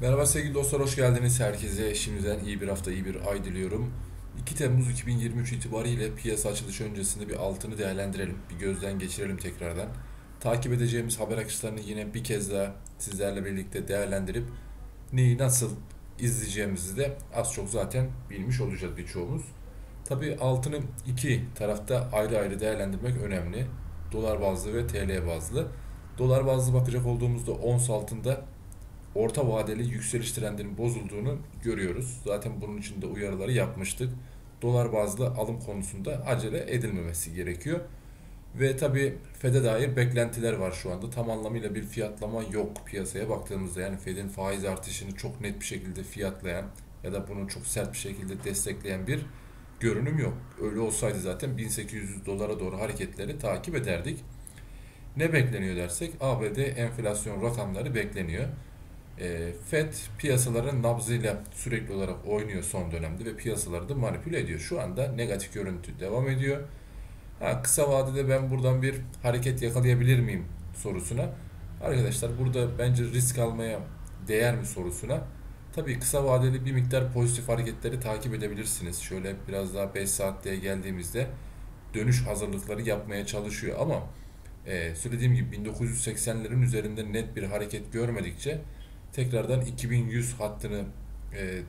Merhaba sevgili dostlar, hoş geldiniz. Herkese şimdiden iyi bir hafta, iyi bir ay diliyorum. 2 Temmuz 2023 itibariyle piyasa açılışı öncesinde bir altını değerlendirelim. Bir gözden geçirelim tekrardan. Takip edeceğimiz haber akışlarını yine bir kez daha sizlerle birlikte değerlendirip neyi nasıl izleyeceğimizi de az çok zaten bilmiş olacağız birçoğumuz. Tabii altını iki tarafta ayrı ayrı değerlendirmek önemli. Dolar bazlı ve TL bazlı. Dolar bazlı bakacak olduğumuzda ons altında orta vadeli yükseliş trendinin bozulduğunu görüyoruz. Zaten bunun için de uyarıları yapmıştık. Dolar bazlı alım konusunda acele edilmemesi gerekiyor. Ve tabii FED'e dair beklentiler var şu anda. Tam anlamıyla bir fiyatlama yok piyasaya baktığımızda. Yani FED'in faiz artışını çok net bir şekilde fiyatlayan ya da bunu çok sert bir şekilde destekleyen bir görünüm yok. Öyle olsaydı zaten 1800 dolara doğru hareketleri takip ederdik. Ne bekleniyor dersek ABD enflasyon rakamları bekleniyor. FED piyasaların nabzıyla sürekli olarak oynuyor son dönemde ve piyasaları da manipüle ediyor. Şu anda negatif görüntü devam ediyor. Kısa vadede ben buradan bir hareket yakalayabilir miyim sorusuna, arkadaşlar burada bence risk almaya değer mi sorusuna, tabii kısa vadeli bir miktar pozitif hareketleri takip edebilirsiniz. Şöyle biraz daha 5 saatliğe geldiğimizde dönüş hazırlıkları yapmaya çalışıyor ama söylediğim gibi 1980'lerin üzerinde net bir hareket görmedikçe tekrardan 2100 hattını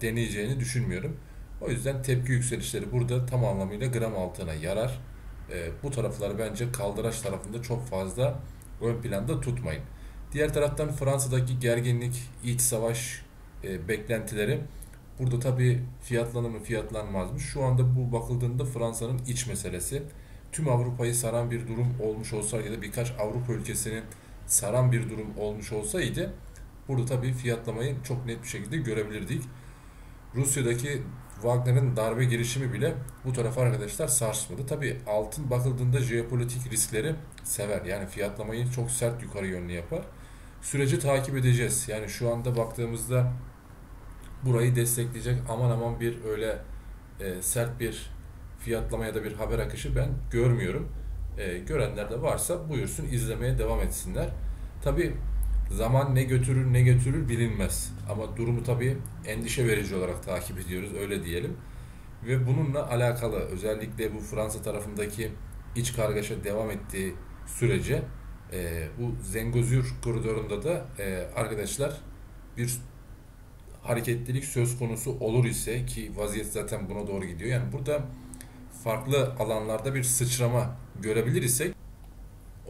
deneyeceğini düşünmüyorum. O yüzden tepki yükselişleri burada tam anlamıyla gram altına yarar. Bu tarafları bence kaldıraç tarafında çok fazla ön planda tutmayın. Diğer taraftan Fransa'daki gerginlik, iç savaş beklentileri burada tabii fiyatlanır mı fiyatlanmaz mı? Şu anda bu bakıldığında Fransa'nın iç meselesi tüm Avrupa'yı saran bir durum olmuş olsaydı ya da birkaç Avrupa ülkesini saran bir durum olmuş olsaydı burada tabii fiyatlamayı çok net bir şekilde görebilirdik. Rusya'daki Wagner'in darbe girişimi bile bu tarafa arkadaşlar sarsmadı. Tabii altın bakıldığında jeopolitik riskleri sever. Yani fiyatlamayı çok sert yukarı yönlü yapar. Süreci takip edeceğiz. Yani şu anda baktığımızda burayı destekleyecek aman aman bir öyle sert bir fiyatlama ya da bir haber akışı ben görmüyorum. Görenler de varsa buyursun, izlemeye devam etsinler. Tabii zaman ne götürür bilinmez. Ama durumu tabii endişe verici olarak takip ediyoruz, öyle diyelim. Ve bununla alakalı özellikle bu Fransa tarafındaki iç kargaşa devam ettiği sürece bu Zengezur koridorunda da arkadaşlar bir hareketlilik söz konusu olur ise, ki vaziyet zaten buna doğru gidiyor. Yani burada farklı alanlarda bir sıçrama görebilir isek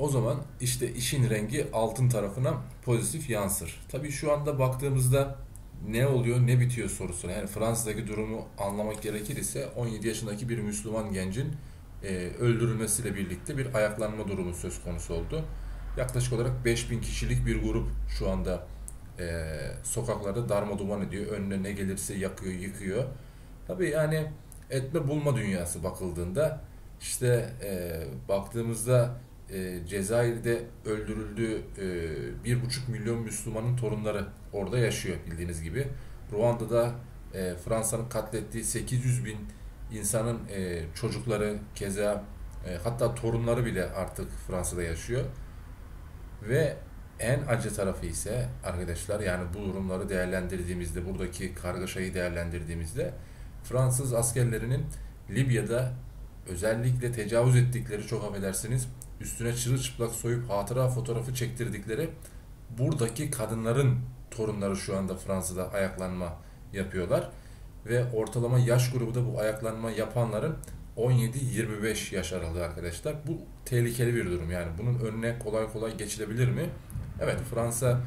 o zaman işte işin rengi altın tarafına pozitif yansır. Tabii şu anda baktığımızda ne oluyor ne bitiyor sorusuna, yani Fransa'daki durumu anlamak gerekir ise 17 yaşındaki bir Müslüman gencin öldürülmesiyle birlikte bir ayaklanma durumu söz konusu oldu. Yaklaşık olarak 5000 kişilik bir grup şu anda sokaklarda darma duman ediyor. Önüne ne gelirse yakıyor, yıkıyor. Tabii yani etme bulma dünyası bakıldığında işte baktığımızda Cezayir'de öldürüldüğü 1,5 milyon Müslümanın torunları orada yaşıyor bildiğiniz gibi. Ruanda'da Fransa'nın katlettiği 800 bin insanın çocukları, keza hatta torunları bile artık Fransa'da yaşıyor. Ve en acı tarafı ise arkadaşlar, yani bu durumları değerlendirdiğimizde, buradaki kargaşayı değerlendirdiğimizde Fransız askerlerinin Libya'da özellikle tecavüz ettikleri, çok affedersiniz, üstüne çırılçıplak soyup hatıra fotoğrafı çektirdikleri buradaki kadınların torunları şu anda Fransa'da ayaklanma yapıyorlar. Ve ortalama yaş grubu da bu ayaklanma yapanların 17-25 yaş aralığı arkadaşlar. Bu tehlikeli bir durum, yani bunun önüne kolay kolay geçilebilir mi? Evet, Fransa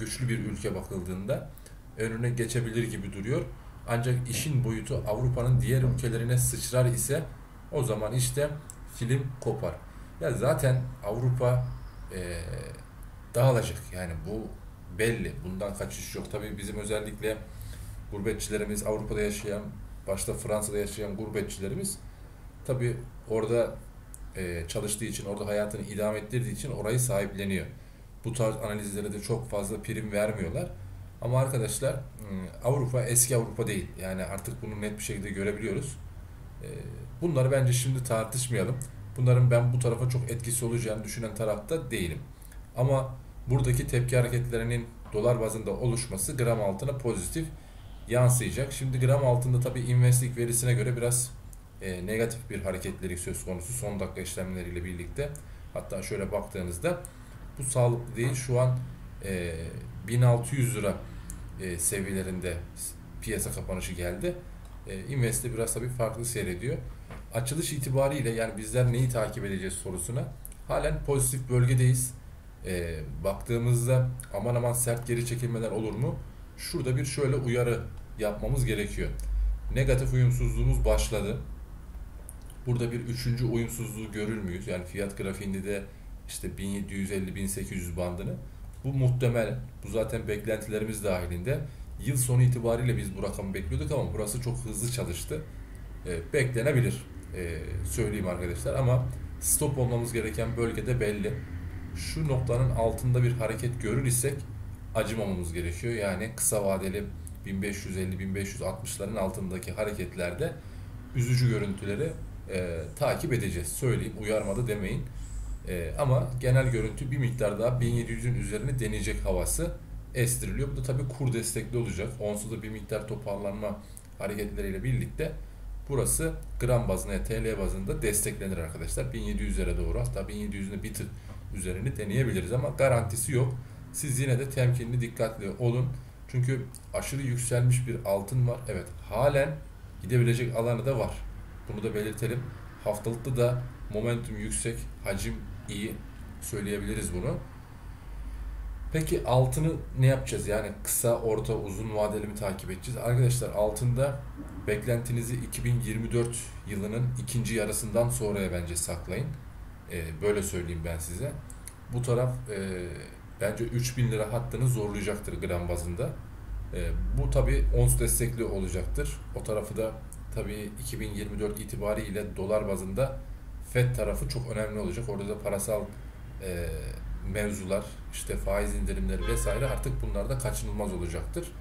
güçlü bir ülke bakıldığında önüne geçebilir gibi duruyor. Ancak işin boyutu Avrupa'nın diğer ülkelerine sıçrar ise o zaman işte film kopar. Ya zaten Avrupa dağılacak, yani bu belli, bundan kaçış yok. Tabii bizim özellikle gurbetçilerimiz, Avrupa'da yaşayan, başta Fransa'da yaşayan gurbetçilerimiz tabii orada çalıştığı için, orada hayatını idame ettirdiği için orayı sahipleniyor. Bu tarz analizlere de çok fazla prim vermiyorlar. Ama arkadaşlar Avrupa eski Avrupa değil, yani artık bunu net bir şekilde görebiliyoruz. Bunları bence şimdi tartışmayalım. Bunların ben bu tarafa çok etkisi olacağını düşünen tarafta değilim. Ama buradaki tepki hareketlerinin dolar bazında oluşması gram altına pozitif yansıyacak. Şimdi gram altında tabii investing verisine göre biraz negatif bir hareketlilik söz konusu son dakika işlemleriyle birlikte. Hatta şöyle baktığınızda bu sağlıklı değil. Şu an 1600 lira seviyelerinde piyasa kapanışı geldi. Invest'te biraz tabii farklı seyrediyor. Açılış itibariyle yani bizler neyi takip edeceğiz sorusuna halen pozitif bölgedeyiz. Baktığımızda aman aman sert geri çekilmeler olur mu? Şurada bir şöyle uyarı yapmamız gerekiyor. Negatif uyumsuzluğumuz başladı. Burada bir üçüncü uyumsuzluğu görür müyüz? Yani fiyat grafiğinde de işte 1750-1800 bandını. Bu muhtemel. Bu zaten beklentilerimiz dahilinde. Yıl sonu itibariyle biz bu rakamı bekliyorduk ama burası çok hızlı çalıştı. Beklenebilir. Söyleyeyim arkadaşlar ama stop olmamız gereken bölgede belli. Şu noktanın altında bir hareket görür isek acımamamız gerekiyor. Yani kısa vadeli 1550-1560'ların altındaki hareketlerde üzücü görüntüleri takip edeceğiz. Söyleyeyim, uyarmadı demeyin. Ama genel görüntü bir miktar daha 1700'ün üzerine deneyecek havası estiriliyor. Bu da tabii kur destekli olacak. Onsuz da bir miktar toparlanma hareketleriyle birlikte burası gram bazında, TL bazında desteklenir arkadaşlar. 1700'lere doğru, hatta 1700'üne bir tık üzerinde deneyebiliriz ama garantisi yok. Siz yine de temkinli, dikkatli olun. Çünkü aşırı yükselmiş bir altın var. Evet, halen gidebilecek alanı da var. Bunu da belirtelim. Haftalıkta da momentum yüksek, hacim iyi, söyleyebiliriz bunu. Peki altını ne yapacağız? Yani kısa, orta, uzun vadeli mi takip edeceğiz? Arkadaşlar altında beklentinizi 2024 yılının ikinci yarısından sonraya bence saklayın. Böyle söyleyeyim ben size. Bu taraf bence 3000 lira hattını zorlayacaktır gram bazında. Bu tabi ons destekli olacaktır. O tarafı da tabi 2024 itibariyle dolar bazında FED tarafı çok önemli olacak. Orada da parasal mevzular, işte faiz indirimleri vesaire artık bunlar da kaçınılmaz olacaktır.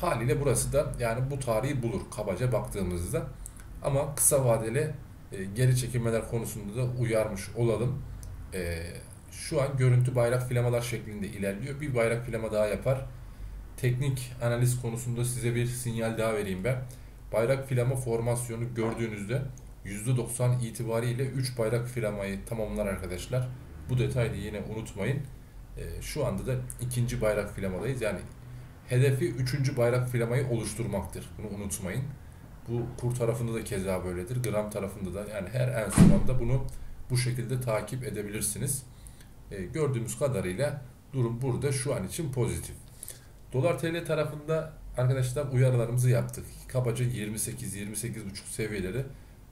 Haliyle burası da yani bu tarihi bulur kabaca baktığımızda. Ama kısa vadeli geri çekilmeler konusunda da uyarmış olalım. Şu an görüntü bayrak filamalar şeklinde ilerliyor. Bir bayrak filama daha yapar. Teknik analiz konusunda size bir sinyal daha vereyim ben. Bayrak filama formasyonu gördüğünüzde %90 itibariyle 3 bayrak filamayı tamamlar arkadaşlar. Bu detayı yine unutmayın. Şu anda da ikinci bayrak filamadayız. Yani hedefi 3. bayrak filamayı oluşturmaktır. Bunu unutmayın. Bu kur tarafında da keza böyledir. Gram tarafında da yani her enstrümanda bunu bu şekilde takip edebilirsiniz. Gördüğümüz kadarıyla durum burada şu an için pozitif. Dolar TL tarafında arkadaşlar uyarılarımızı yaptık. Kabaca 28-28,5 seviyeleri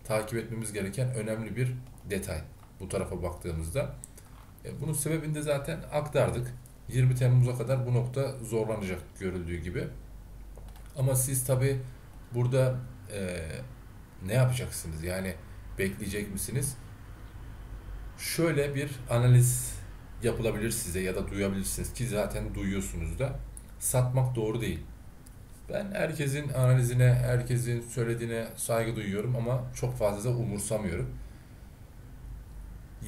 takip etmemiz gereken önemli bir detay bu tarafa baktığımızda. Bunun sebebini de zaten aktardık. 20 Temmuz'a kadar bu nokta zorlanacak görüldüğü gibi. Ama siz tabi burada ne yapacaksınız? Yani bekleyecek misiniz? Şöyle bir analiz yapılabilir size ya da duyabilirsiniz ki zaten duyuyorsunuz da. Satmak doğru değil. Ben herkesin analizine, herkesin söylediğine saygı duyuyorum ama çok fazla da umursamıyorum.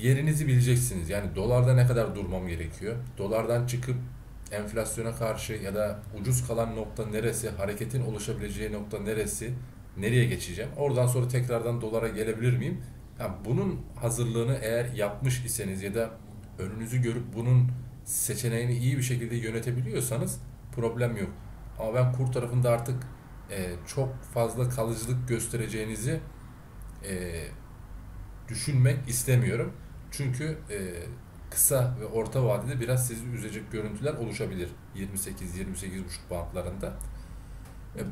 Yerinizi bileceksiniz. Yani dolarda ne kadar durmam gerekiyor? Dolardan çıkıp enflasyona karşı ya da ucuz kalan nokta neresi? Hareketin oluşabileceği nokta neresi? Nereye geçeceğim? Oradan sonra tekrardan dolara gelebilir miyim? Yani bunun hazırlığını eğer yapmış iseniz ya da önünüzü görüp bunun seçeneğini iyi bir şekilde yönetebiliyorsanız problem yok. Ama ben kur tarafında artık çok fazla kalıcılık göstereceğinizi düşünmek istemiyorum. Çünkü kısa ve orta vadede biraz sizi üzecek görüntüler oluşabilir. 28-28,5 bandlarında.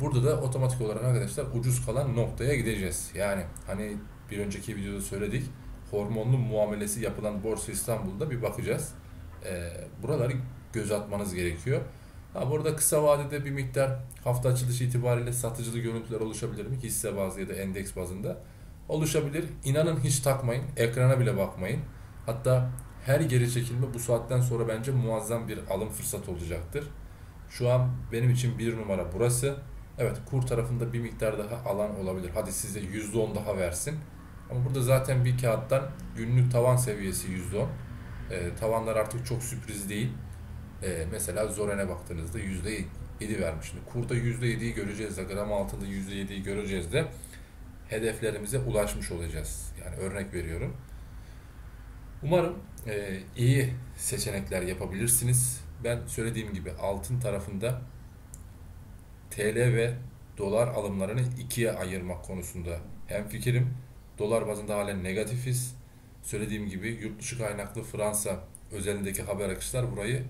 Burada da otomatik olarak arkadaşlar ucuz kalan noktaya gideceğiz. Yani hani bir önceki videoda söyledik. Hormonlu muamelesi yapılan Borsa İstanbul'da bir bakacağız. Buraları göz atmanız gerekiyor. Ha, burada kısa vadede bir miktar hafta açılışı itibariyle satıcılı görüntüler oluşabilir mi? Hisse bazlı ya da endeks bazında oluşabilir. İnanın hiç takmayın. Ekrana bile bakmayın. Hatta her geri çekilme bu saatten sonra bence muazzam bir alım fırsatı olacaktır. Şu an benim için bir numara burası. Evet, kur tarafında bir miktar daha alan olabilir. Hadi size %10 daha versin. Ama burada zaten bir kağıttan günlük tavan seviyesi %10. Tavanlar artık çok sürpriz değil. mesela Zoren'e baktığınızda %7 vermiş. Şimdi kurda %7'yi göreceğiz de, gram altında %7'yi göreceğiz de hedeflerimize ulaşmış olacağız. Yani örnek veriyorum. Umarım iyi seçenekler yapabilirsiniz. Ben söylediğim gibi altın tarafında TL ve dolar alımlarını ikiye ayırmak konusunda hemfikirim. Dolar bazında halen negatifiz. Söylediğim gibi yurt dışı kaynaklı Fransa özelindeki haber akışlar burayı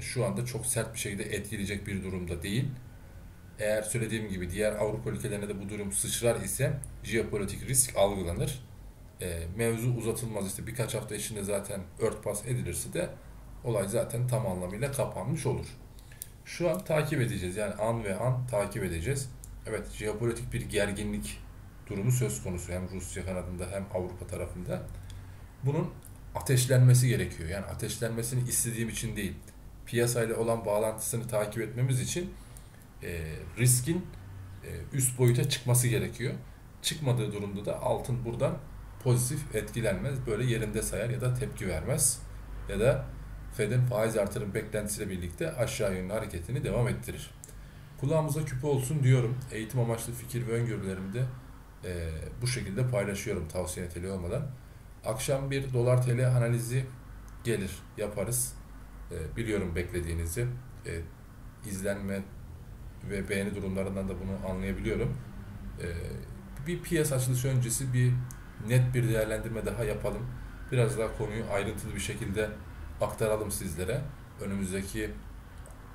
şu anda çok sert bir şekilde etkileyecek bir durumda değil. Eğer söylediğim gibi diğer Avrupa ülkelerine de bu durum sıçrar ise jeopolitik risk algılanır. Mevzu uzatılmaz, işte birkaç hafta içinde zaten örtbas edilirse de olay zaten tam anlamıyla kapanmış olur. Şu an takip edeceğiz, yani an ve an takip edeceğiz. Evet, jeopolitik bir gerginlik durumu söz konusu hem Rusya kanadında hem Avrupa tarafında. Bunun ateşlenmesi gerekiyor. Yani ateşlenmesini istediğim için değil, piyasayla olan bağlantısını takip etmemiz için riskin üst boyuta çıkması gerekiyor. Çıkmadığı durumda da altın buradan pozitif etkilenmez. Böyle yerinde sayar ya da tepki vermez. Ya da FED'in faiz artırım beklentisiyle birlikte aşağı yönlü hareketini devam ettirir. Kulağımıza küpe olsun diyorum. Eğitim amaçlı fikir ve öngörülerimi de bu şekilde paylaşıyorum, tavsiye niteliği olmadan. Akşam bir dolar TL analizi gelir, yaparız. Biliyorum beklediğinizi. İzlenme ve beğeni durumlarından da bunu anlayabiliyorum. Bir piyasa açılışı öncesi bir net bir değerlendirme daha yapalım. Biraz daha konuyu ayrıntılı bir şekilde aktaralım sizlere. Önümüzdeki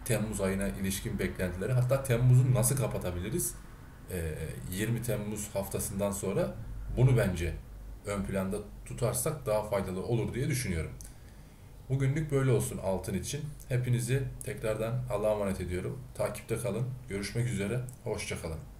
Temmuz ayına ilişkin beklentileri, hatta Temmuz'u nasıl kapatabiliriz? 20 Temmuz haftasından sonra bunu bence ön planda tutarsak daha faydalı olur diye düşünüyorum. Bugünlük böyle olsun altın için. Hepinizi tekrardan Allah'a emanet ediyorum. Takipte kalın. Görüşmek üzere. Hoşça kalın.